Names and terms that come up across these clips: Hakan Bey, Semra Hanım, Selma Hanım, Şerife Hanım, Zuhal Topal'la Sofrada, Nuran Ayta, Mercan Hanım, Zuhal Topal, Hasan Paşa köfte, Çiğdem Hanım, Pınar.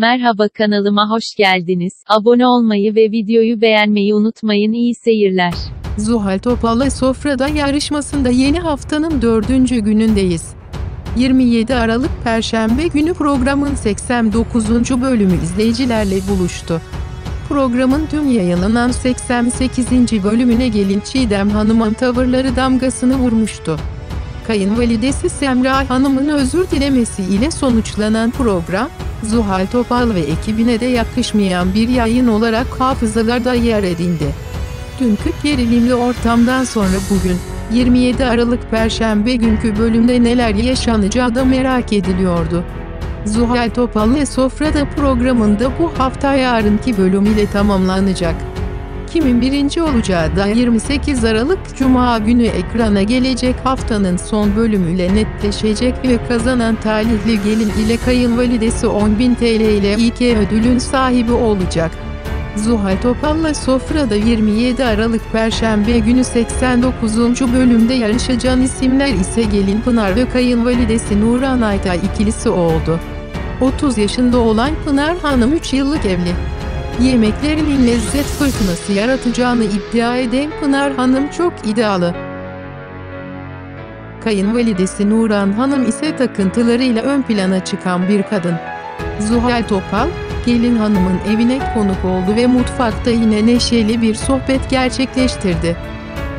Merhaba, kanalıma hoş geldiniz. Abone olmayı ve videoyu beğenmeyi unutmayın. İyi seyirler. Zuhal Topal'la Sofrada yarışmasında yeni haftanın 4. günündeyiz. 27 Aralık Perşembe günü programın 89. bölümü izleyicilerle buluştu. Programın tüm yayınlanan 88. bölümüne gelin Çiğdem Hanım'ın tavırları damgasını vurmuştu. Kayınvalidesi Semra Hanım'ın özür dilemesi ile sonuçlanan program, Zuhal Topal ve ekibine de yakışmayan bir yayın olarak hafızalarda yer edindi. Dünkü gerilimli ortamdan sonra bugün, 27 Aralık Perşembe günkü bölümde neler yaşanacağı da merak ediliyordu. Zuhal Topal'la Sofrada programında bu hafta yarınki bölümüyle tamamlanacak. Kimin birinci olacağı da 28 Aralık Cuma günü ekrana gelecek haftanın son bölümüyle netleşecek ve kazanan talihli gelin ile kayınvalidesi 10.000 TL ile ilk ödülün sahibi olacak. Zuhal Topal'la Sofrada 27 Aralık Perşembe günü 89. bölümde yarışacak isimler ise gelin Pınar ve kayınvalidesi Nuran Ayta ikilisi oldu. 30 yaşında olan Pınar Hanım 3 yıllık evli. Yemeklerinin lezzet fırtınası yaratacağını iddia eden Pınar Hanım çok iddialı. Kayınvalidesi Nuran Hanım ise takıntılarıyla ön plana çıkan bir kadın. Zuhal Topal, gelin hanımın evine konuk oldu ve mutfakta yine neşeli bir sohbet gerçekleştirdi.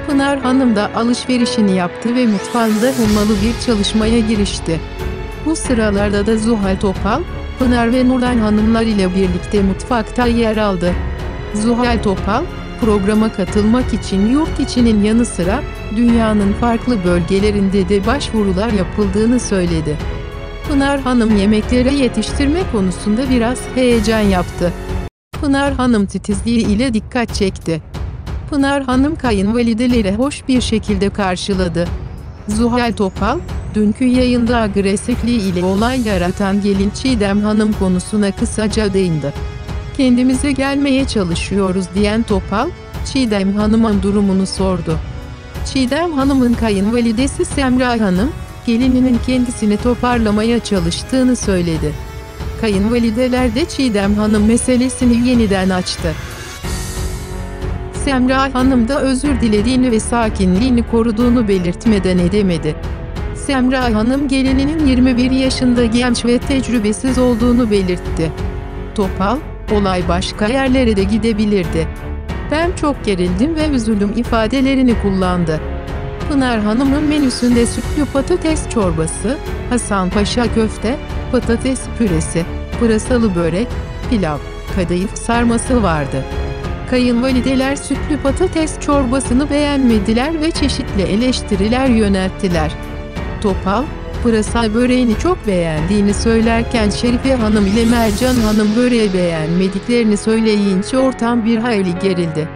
Pınar Hanım da alışverişini yaptı ve mutfağında hummalı bir çalışmaya girişti. Bu sıralarda da Zuhal Topal, Pınar ve Nuran Hanımlar ile birlikte mutfakta yer aldı. Zuhal Topal, programa katılmak için yurt içinin yanı sıra, dünyanın farklı bölgelerinde de başvurular yapıldığını söyledi. Pınar Hanım yemekleri yetiştirme konusunda biraz heyecan yaptı. Pınar Hanım titizliği ile dikkat çekti. Pınar Hanım kayınvalideleri hoş bir şekilde karşıladı. Zuhal Topal, dünkü yayında agresifliği ile olay yaratan gelin Çiğdem Hanım konusuna kısaca değindi. "Kendimize gelmeye çalışıyoruz" diyen Topal, Çiğdem Hanım'ın durumunu sordu. Çiğdem Hanım'ın kayınvalidesi Semra Hanım, gelininin kendisini toparlamaya çalıştığını söyledi. Kayınvalideler de Çiğdem Hanım meselesini yeniden açtı. Semra Hanım da özür dilediğini ve sakinliğini koruduğunu belirtmeden edemedi. Semra Hanım gelininin 21 yaşında genç ve tecrübesiz olduğunu belirtti. Topal, "Olay başka yerlere de gidebilirdi. Ben çok gerildim ve üzüldüm" ifadelerini kullandı. Pınar Hanım'ın menüsünde sütlü patates çorbası, Hasan Paşa köfte, patates püresi, pırasalı börek, pilav, kadayıf sarması vardı. Kayınvalideler sütlü patates çorbasını beğenmediler ve çeşitli eleştiriler yönelttiler. Topal, pırasa böreğini çok beğendiğini söylerken Şerife Hanım ile Mercan Hanım böreği beğenmediklerini söyleyince ortam bir hayli gerildi.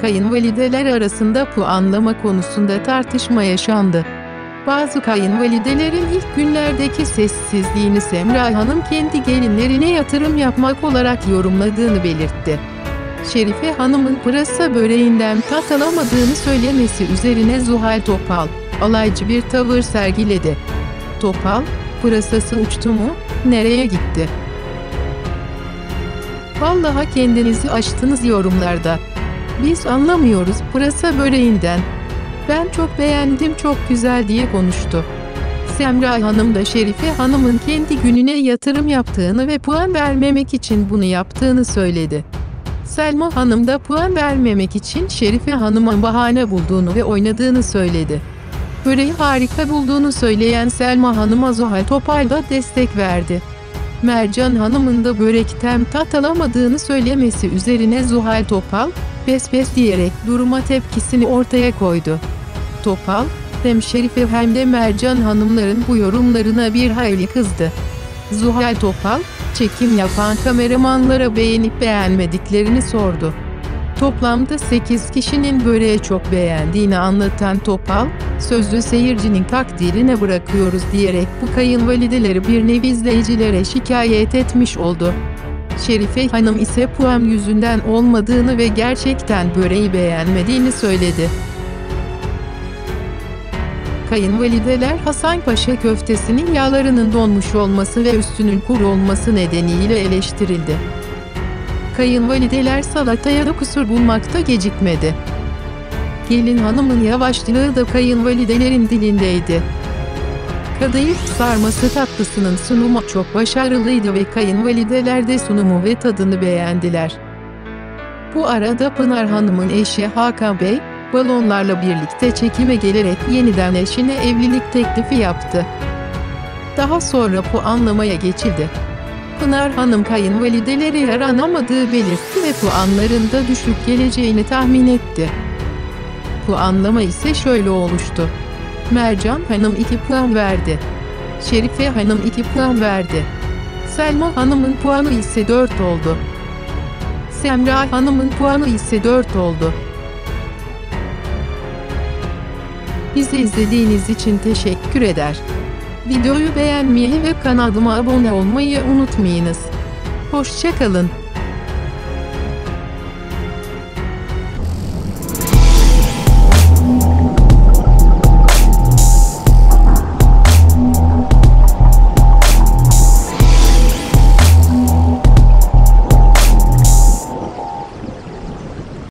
Kayınvalideler arasında puanlama konusunda tartışma yaşandı. Bazı kayınvalidelerin ilk günlerdeki sessizliğini Semra Hanım kendi gelinlerine yatırım yapmak olarak yorumladığını belirtti. Şerife Hanım'ın pırasa böreğinden tat alamadığını söylemesi üzerine Zuhal Topal, alaycı bir tavır sergiledi. Topal, "Pırasası uçtu mu, nereye gitti? Vallahi kendinizi aştınız" yorumlarda. "Biz anlamıyoruz pırasa böreğinden. Ben çok beğendim, çok güzel" diye konuştu. Semra Hanım da Şerife Hanım'ın kendi gününe yatırım yaptığını ve puan vermemek için bunu yaptığını söyledi. Selma Hanım da puan vermemek için Şerife Hanım'a bahane bulduğunu ve oynadığını söyledi. Böreği harika bulduğunu söyleyen Selma Hanım'a Zuhal Topal da destek verdi. Mercan Hanım'ın da börekten tat alamadığını söylemesi üzerine Zuhal Topal, "Pes pes" diyerek duruma tepkisini ortaya koydu. Topal, hem Şerife hem de Mercan Hanımların bu yorumlarına bir hayli kızdı. Zuhal Topal, çekim yapan kameramanlara beğenip beğenmediklerini sordu. Toplamda 8 kişinin böreği çok beğendiğini anlatan Topal, "Sözü seyircinin takdirine bırakıyoruz" diyerek bu kayınvalideleri bir nevi izleyicilere şikayet etmiş oldu. Şerife Hanım ise puan yüzünden olmadığını ve gerçekten böreği beğenmediğini söyledi. Kayınvalideler Hasan Paşa köftesinin yağlarının donmuş olması ve üstünün kuru olması nedeniyle eleştirildi. Kayınvalideler salataya da kusur bulmakta gecikmedi. Gelin hanımın yavaşlığı da kayınvalidelerin dilindeydi. Kadayıf sarması tatlısının sunumu çok başarılıydı ve kayınvalideler de sunumu ve tadını beğendiler. Bu arada Pınar Hanım'ın eşi Hakan Bey, balonlarla birlikte çekime gelerek yeniden eşine evlilik teklifi yaptı. Daha sonra puanlamaya geçildi. Pınar Hanım kayınvalideleri yaranamadığı belirtti ve puanların da düşük geleceğini tahmin etti. Puanlama ise şöyle oluştu. Mercan Hanım 2 puan verdi. Şerife Hanım 2 puan verdi. Selma Hanım'ın puanı ise 4 oldu. Semra Hanım'ın puanı ise 4 oldu. Bizi izlediğiniz için teşekkür eder. Videoyu beğenmeyi ve kanalıma abone olmayı unutmayınız. Hoşça kalın.